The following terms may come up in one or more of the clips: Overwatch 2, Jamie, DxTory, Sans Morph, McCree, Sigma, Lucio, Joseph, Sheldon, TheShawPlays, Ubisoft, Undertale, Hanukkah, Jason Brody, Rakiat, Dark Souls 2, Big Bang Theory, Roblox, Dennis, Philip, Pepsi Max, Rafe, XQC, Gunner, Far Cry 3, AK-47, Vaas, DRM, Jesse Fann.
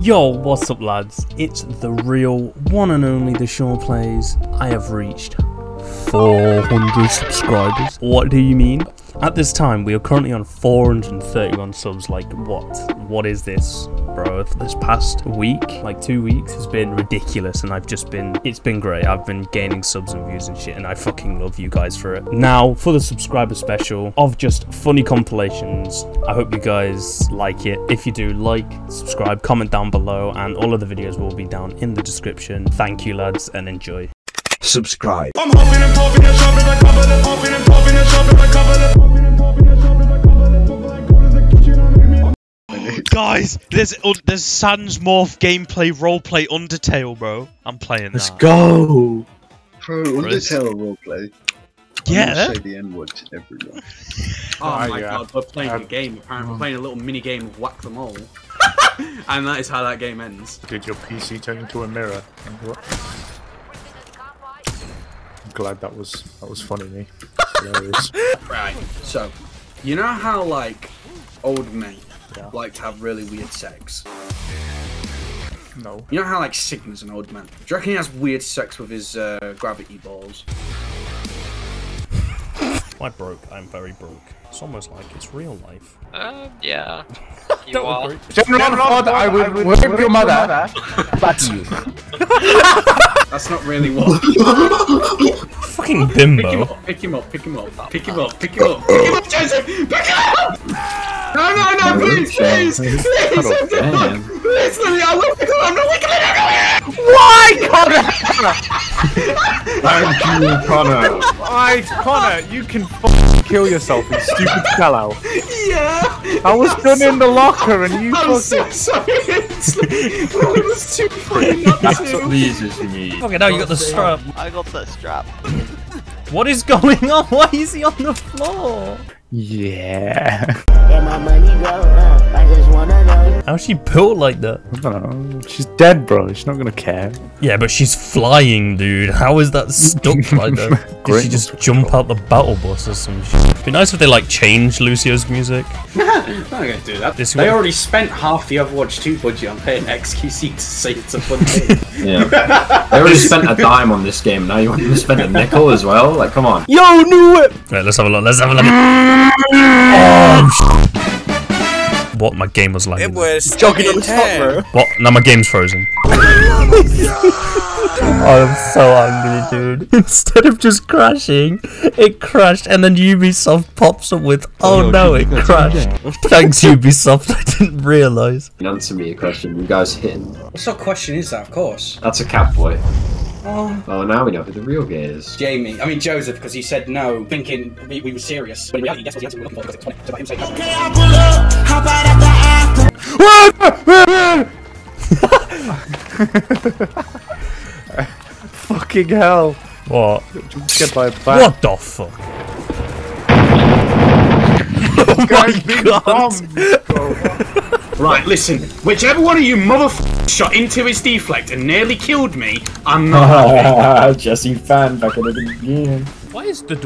Yo, what's up lads? It's the real one and only TheShawPlays. I have reached 400 subscribers. What do you mean? At this time, we are currently on 431 subs. Like, what is this, bro? This past week, like 2 weeks, has been ridiculous, and it's been great. I've been gaining subs and views and shit, and I fucking love you guys for it. Now, for the subscriber special of just funny compilations, I hope you guys like it. If you do, like, subscribe, comment down below, and all of the videos will be down in the description. Thank you, lads, and enjoy. Subscribe. I'm hoping and popping and shoving like cover the hoping and popping and shoving like cover the hoping and popping and shoving like cover the hoping and popping and guys, there's Sans Morph gameplay roleplay Undertale, bro. I'm playing that. Let's go. Pro Undertale roleplay. Yeah. Say the N-word to everyone. Oh my god, we're playing a game. Apparently, we're playing a little mini game of whack them all, and that is how that game ends. Did your PC turn into a mirror? Glad that was funny, me. Hilarious. Right, so you know how like old men like to have really weird sex? No. You know how like Sigma's an old man? Do you reckon he has weird sex with his gravity balls? I broke. I'm very broke. It's almost like it's real life. Yeah. You are. General father, I will whip your mother, but you. That's not really what. Fucking bimbo. Pick him up, pick him up, pick him up, pick him up, pick him up, pick him up, Joseph! Pick him up! No, no, no, please, please! Please, please, I will pick him up, I'm not wiggling everywhere! Why, Connor? Thank you, Connor. Why, Connor, you can fucking kill yourself, you stupid fellow. Yeah! I was done in the locker and you fucking. I'm so sorry, it was too funny not to. That's what pleases me. Okay, now you got the strap. I got the strap. What is going on? Why is he on the floor? Yeah. How's she built like that? I don't know. She's dead, bro. She's not gonna care. Yeah, but she's flying, dude. How is that stuck like that? Did she just jump out the battle bus or some shit? It'd be nice if they like change Lucio's music. I'm not gonna do that. They already spent half the Overwatch 2 budget on paying XQC to say it's a fun game. Yeah. They already spent a dime on this game. Now you want them to spend a nickel as well? Like, come on. Yo, new it! Right, let's have a look. Let's have a look. Oh, what my game was like. It was jogging on the spot, bro. What? Now my game's frozen. I'm so angry, dude. Instead of just crashing, it crashed, and then Ubisoft pops up with, oh no, it crashed. Thanks, Ubisoft, I didn't realise. Answer me a question, you guys hitting. What sort of question is that, of course? That's a catboy. Oh. Oh, now we know who the real gay is. Jamie. I mean, Joseph, because he said no, thinking we were serious. When reality, that's what we were looking for, because it's funny. So him saying, okay, I pull up, how about at the after? Fucking hell. What? Just get my back. What the fuck? Oh my god. Right, listen. Whichever one of you motherfuckers shot into his deflect and nearly killed me, I'm not happy. Jesse Fann back at it again. Why is the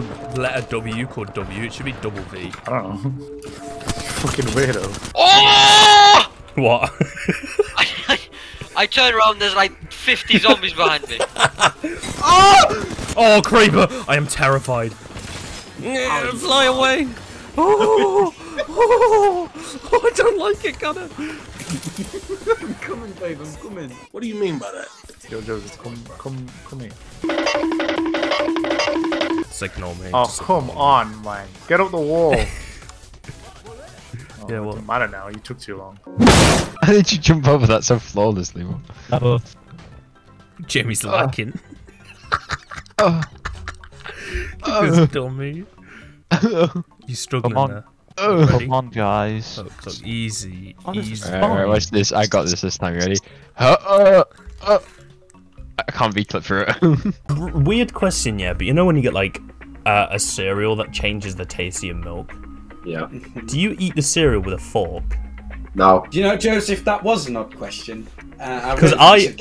letter W called W? It should be double V. I don't know. Fucking weirdo. Oh! What? I turn around, there's like 50 zombies behind me. Oh! Oh, creeper! I am terrified. Oh, fly away! Oh, oh, I don't like it, Gunner. I'm coming, babe. I'm coming. What do you mean by that? Yo, Joseph, come here. Signal me. Oh, come on, man! Get up the wall. Yeah, well, it doesn't matter now, you took too long. How did you jump over that so flawlessly, man? Oh. Jamie's lacking. Oh. This dummy. Oh. You're struggling there. Oh. Come on, guys. Oh, so easy, easy. Alright, watch this. I got this time, ready? I can't V-clip for it. Weird question, yeah, but you know when you get like a cereal that changes the taste of your milk? Yeah. Do you eat the cereal with a fork? No. Do you know, Joseph, that was an odd question. Because I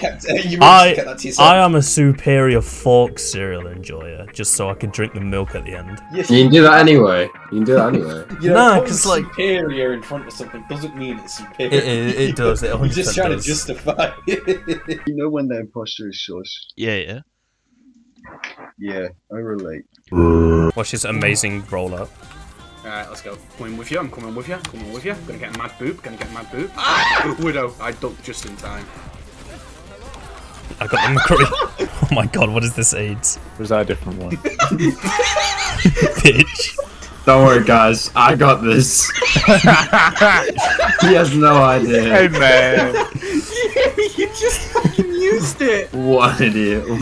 am a superior fork cereal enjoyer, just so I can drink the milk at the end. Yes. You can do that anyway. You can do that anyway. You know, no, because like superior in front of something doesn't mean it's superior. It does. It 100% does. You're just trying to justify it. You know when the imposter is shush. Yeah, yeah. Yeah, I relate. Watch this amazing roll up. Alright, let's go. Coming with you, I'm coming with you, I'm coming with you. Gonna get a mad boop, gonna get a mad boop. Ah! Widow, I ducked just in time. I got the McCree. Oh my god, what is this AIDS? Was that a different one? Bitch. Don't worry guys, I got this. He has no idea. Hey man. You just fucking used it. One idiot man.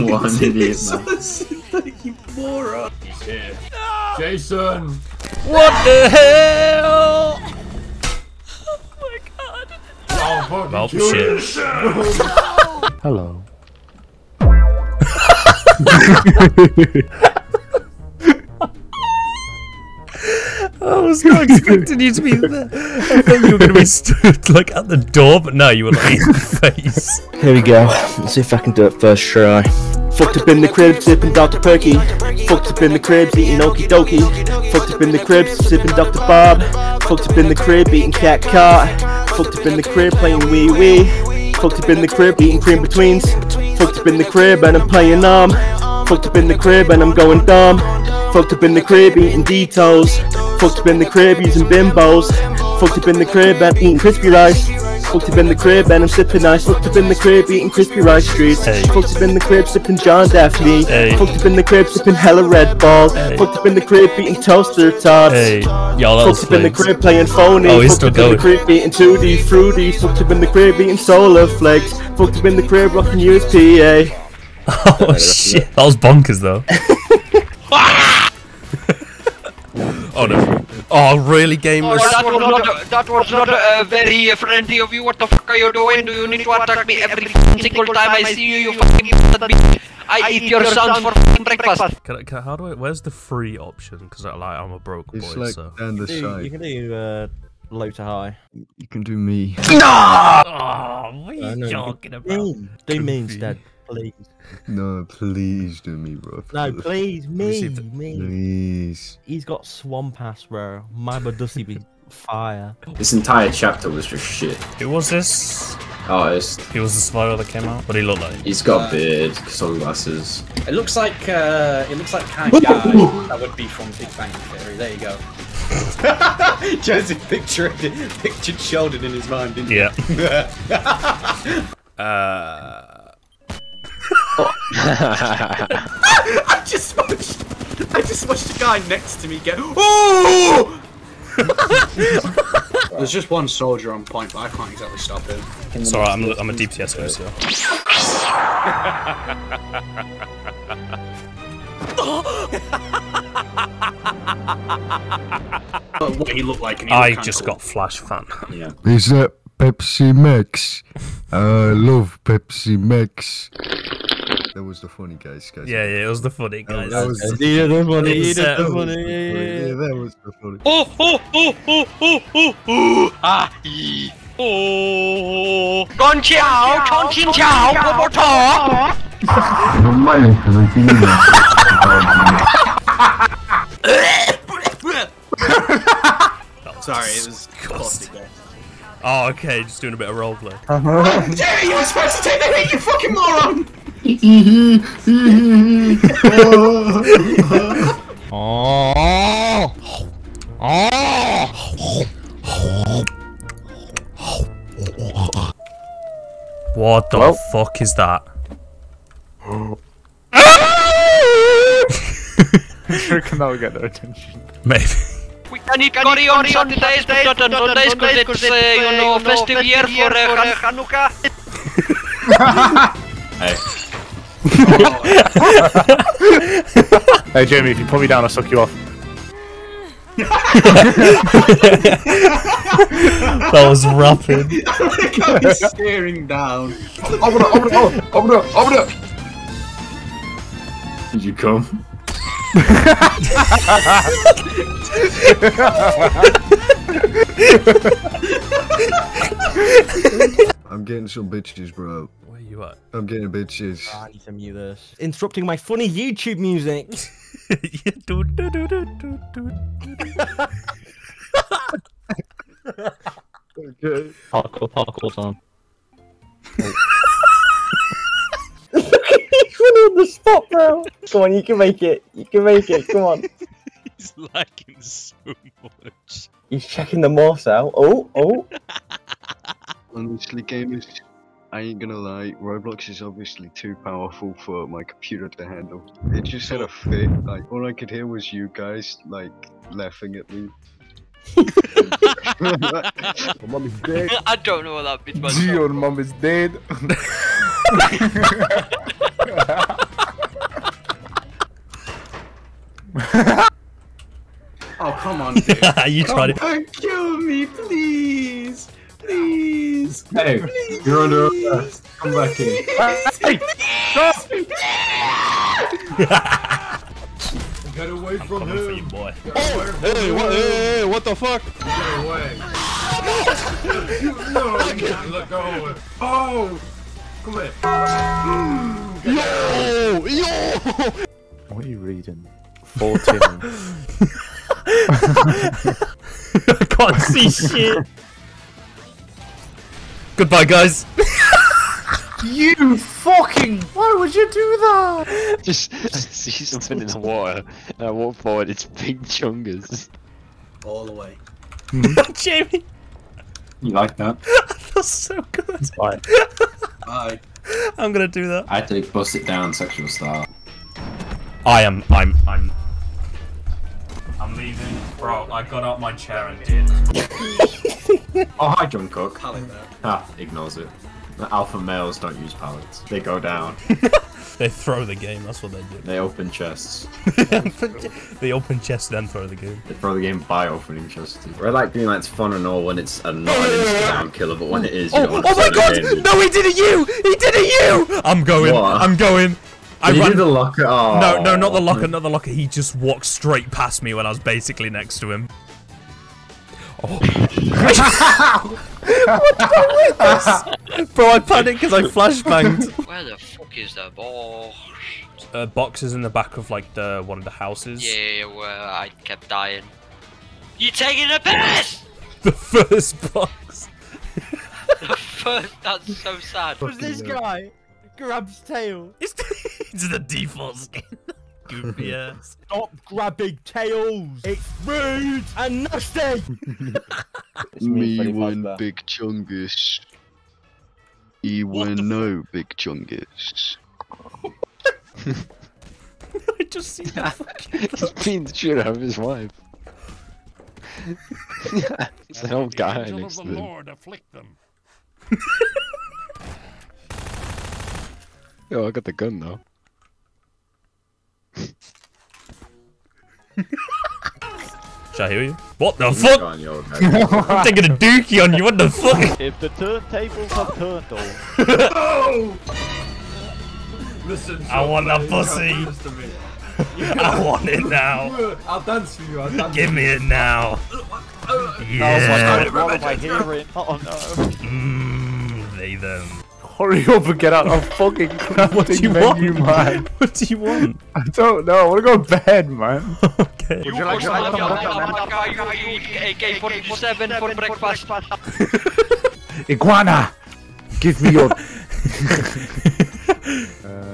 Like you moron. He's here. Jason! What the hell? Oh my god. Oh, well, shit. Hello. I was not expecting you to be there. I thought you were going to be stood like at the door, but no, you were like in the face. Here we go. Let's see if I can do it first try. Fucked up in the crib, sipping Dr. Perky. Fucked up in the crib, eating okie dokie. Fucked up in the crib, sipping Dr. Bob. Fucked up in the crib, eating cat cart. Fucked up in the crib, playing wee wee. Fucked up in the crib, eating cream betweens. Fucked up in the crib, and I'm playing numb. Fucked up in the crib, and I'm going dumb. Fucked up in the crib, eating Doritos. Fucked up in the crib, using bimbos. Fucked up in the crib, and eating crispy rice. Fucked up in the crib and I'm sipping ice. Fucked up in the crib eating crispy rice treats. Hey. Fucked up in the crib sipping John Daphne. Hey. Fucked up in the crib sipping hella Red Ball. Hey. Fucked up in the crib eating toaster tots. Hey. Fucked up in the crib playing phony. Oh, fucked up in the crib eating 2D fruity. Fucked up in the crib eating solar flakes. Fucked up in the crib rocking USPA. Oh shit, that was bonkers though. Oh no. Oh, really, gamers? Oh, that was not very friendly of you. What the fuck are you doing? Do you need to attack me every single time I see you, you fucking bitch? I eat your sons for fucking breakfast. How do I... Where's the free option? Because like, I'm a broke boy, like, so... You can do low to high. You can do me. No! Oh, what are you talking about? Do me instead, please. No, please do me, bro. No, please, me. Please. He's got swamp ass, bro. My Badussy be fire. This entire chapter was just shit. Who was this? Oh, he was the spider that came out. What did he look like? He's got a beard, sunglasses. It looks like kind of guy that would be from Big Bang Theory. There you go. Joseph pictured Sheldon in his mind, didn't he? Yeah. I just watched the guy next to me get. Oh! There's just one soldier on point, but I can't exactly stop him. It's alright, I'm a DPS host, yeah. What he looked like. And he I just got flash fan. Yeah. Is that Pepsi Max? I love Pepsi Max. That was the funny guys, Yeah, it was the funny guys. That was the funny. Oh, oh, oh, oh, oh, oh, oh, ah, ee. Oh. Gone chow, conchin chow, bobo talk. Sorry, it was caustic there. Oh, okay, just doing a bit of roleplay. How dare you! You're supposed to take the hit, you fucking moron! What the fuck is that? Sure, can now get their attention. Maybe. We can carry on some days, because it's you know, festive year for Hanukkah. Hey. Hey Jamie, if you put me down, I'll suck you off. That was rapid. I was staring down. Open up. Did you come? I'm getting some bitches, bro. Where you at? I'm getting bitches. Oh, I need to mute this. Interrupting my funny YouTube music. Okay. Parkour, parkour time. Look at this one on the spot, bro. Come on, you can make it. You can make it. Come on. He's liking so much. He's checking the morphs out. Oh, oh. Honestly, gamers, I ain't gonna lie, Roblox is obviously too powerful for my computer to handle. It just had a fit, like, all I could hear was you guys, like, laughing at me. My mum is dead. I don't know what that bitch was. Your mum is dead. Oh, come on, dude. You tried it. Don't kill me, please. Please. Hey, please, you're under arrest. Come back here. Hey, stop. Get away from him. You, boy. Oh, hey, what the fuck? Get away. No, I can't let go of it. Oh, come here. Yo. What are you reading? 14. I can't see shit. Goodbye, guys. You fucking! Why would you do that? Just see something in the water, and I walk forward. It's big chungus. All the way. Jamie. You like that? That feels so good. Bye. Bye. I'm gonna do that. I do bust it down, sexual style. I'm leaving. Bro, I got out my chair and did. Oh, hi, John Cook. Pallet there. Ah, ignores it. The alpha males don't use pallets. They go down. They throw the game, that's what they do. They open chests. They open chests, then throw the game. They throw the game by opening chests. I like being like, it's fun and all when it's a non-Instagram killer, but when it is, you don't want to. Oh my god! No, he did a U! He did a U! I'm going. What? I'm going. Did you do the locker? Oh. No, not the locker, not the locker. He just walked straight past me when I was basically next to him. Oh. What's wrong with this? Bro, I panicked because I flashbanged. Where the fuck is the box? Box is in the back of, like, one of the houses. Yeah, where I kept dying. You taking a piss? The first box. The first, that's so sad. Was this guy? Grab's tail. It's the default skin. Goofy ass. Stop grabbing tails. It's rude and nasty. Me win big chungus. E win no big chungus. I just see that fucking. He's beating the shit out of his wife. It's the old guy. The angel of the Lord afflict them. Yo, I got the gun though. Should I hear you? What the fuck? I'm taking a dookie on you, what the fuck? If the turntables are turtle. No! Listen, I want a pussy. I want it now. I'll dance for you, I'll dance. Give me it now. Yeah. That was what I hear it. Oh no. Mmm, they them. Hurry up and get out of fucking what do you menu, want? Man. What do you want? I don't know. I want to go to bed, man. Okay. You would you like to have AK-47 for breakfast? Iguana! Give me your...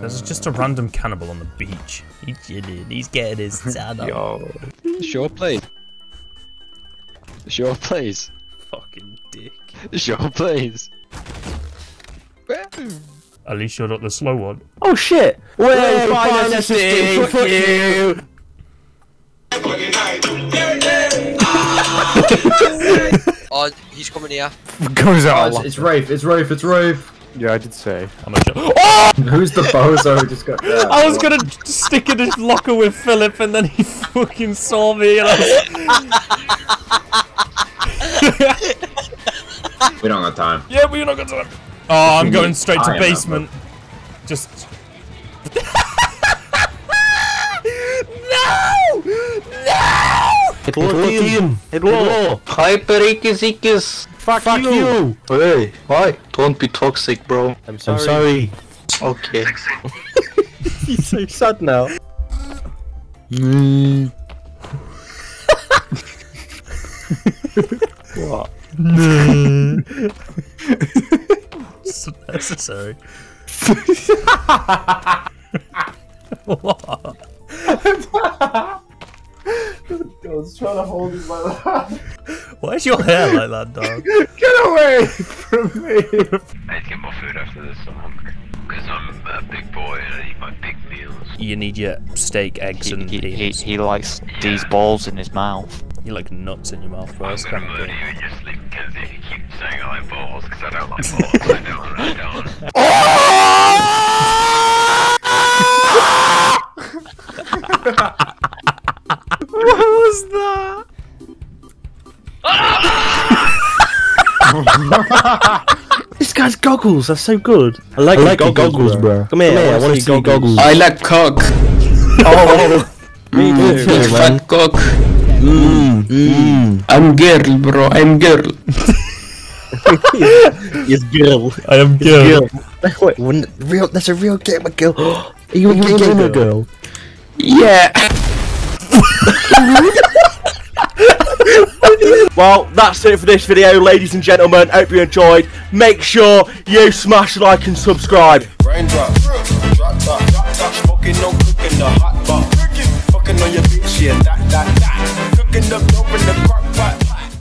There's just a random cannibal on the beach. He's getting his sad up. Yo. TheShawPlays. TheShawPlays. Fucking dick. TheShawPlays. At least you're not the slow one. Oh shit! We're fine as a for you! Oh, he's coming here. Goes out. Oh, it's Rafe, it's Rafe, it's Rafe! Yeah, I did say. I'm not sure. Oh! Who's the bozo who just got there? I was gonna stick in his locker with Philip and then he fucking saw me and I was... We don't got time. Yeah, we don't got time. Oh, I'm going straight to basement. Just... No! No! It will. Hyper ikis ikis. Fuck you! Hey, why? Don't be toxic, bro. I'm sorry. Okay. He's so sad now. What? No. It's necessary. What? I was trying to hold him by the hand. Why is your hair like that, dog? Get away from me! I need to get more food after this, I'm hungry. Because I'm a big boy and I eat my big meals. You need your steak, eggs, and peas. He likes these balls in his mouth. You like nuts in your mouth, bro. I'm gonna murder you in your sleep, Kenzie, if you keep saying I like balls, because I don't like balls. I don't. What was that? This guy's goggles are so good. I like your goggles, bro. Come here, I want to see your goggles. I like cock. Me too, man. Fat cock. I'm girl, bro. I'm girl. Yes, girl. I am girl. Wait, real? That's a real gamer girl. Are you a gamer girl? Yeah. Well, that's it for this video, ladies and gentlemen. Hope you enjoyed. Make sure you smash like and subscribe. Raindrop.